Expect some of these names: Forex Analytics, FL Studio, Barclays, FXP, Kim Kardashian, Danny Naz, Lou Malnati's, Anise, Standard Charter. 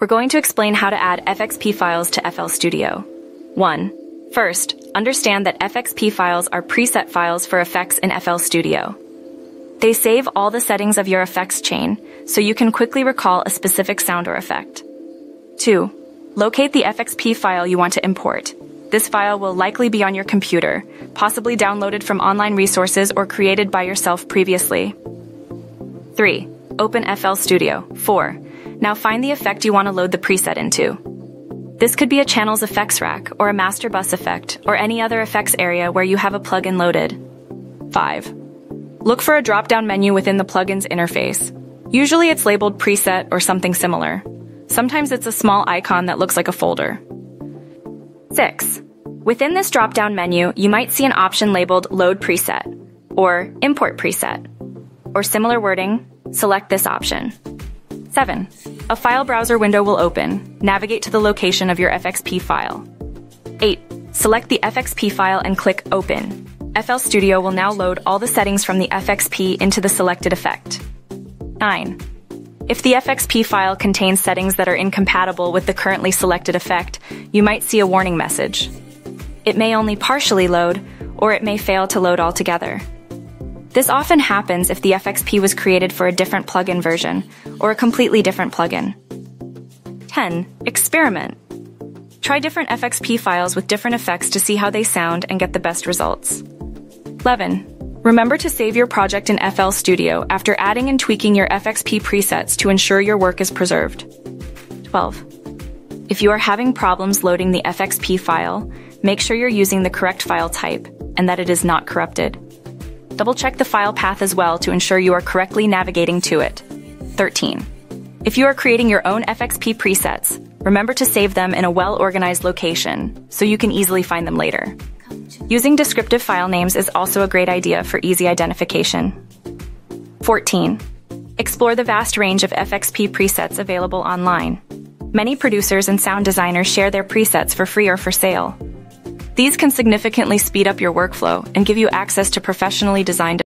We're going to explain how to add FXP files to FL Studio. 1. First, understand that FXP files are preset files for effects in FL Studio. They save all the settings of your effects chain, so you can quickly recall a specific sound or effect. 2. Locate the FXP file you want to import. This file will likely be on your computer, possibly downloaded from online resources or created by yourself previously. 3. Open FL Studio. 4. Now find the effect you want to load the preset into. This could be a channels effects rack, or a master bus effect, or any other effects area where you have a plugin loaded. 5. Look for a drop-down menu within the plugin's interface. Usually it's labeled preset or something similar. Sometimes it's a small icon that looks like a folder. 6. Within this drop-down menu, you might see an option labeled Load Preset, or Import Preset, or similar wording. Select this option. 7. A file browser window will open. Navigate to the location of your FXP file. 8. Select the FXP file and click Open. FL Studio will now load all the settings from the FXP into the selected effect. 9. If the FXP file contains settings that are incompatible with the currently selected effect, you might see a warning message. It may only partially load, or it may fail to load altogether. This often happens if the FXP was created for a different plugin version, or a completely different plugin. 10. Experiment. Try different FXP files with different effects to see how they sound and get the best results. 11. Remember to save your project in FL Studio after adding and tweaking your FXP presets to ensure your work is preserved. 12. If you are having problems loading the FXP file, make sure you're using the correct file type and that it is not corrupted. Double-check the file path as well to ensure you are correctly navigating to it. 13. If you are creating your own FXP presets, remember to save them in a well-organized location so you can easily find them later. Using descriptive file names is also a great idea for easy identification. 14. Explore the vast range of FXP presets available online. Many producers and sound designers share their presets for free or for sale. These can significantly speed up your workflow and give you access to professionally designed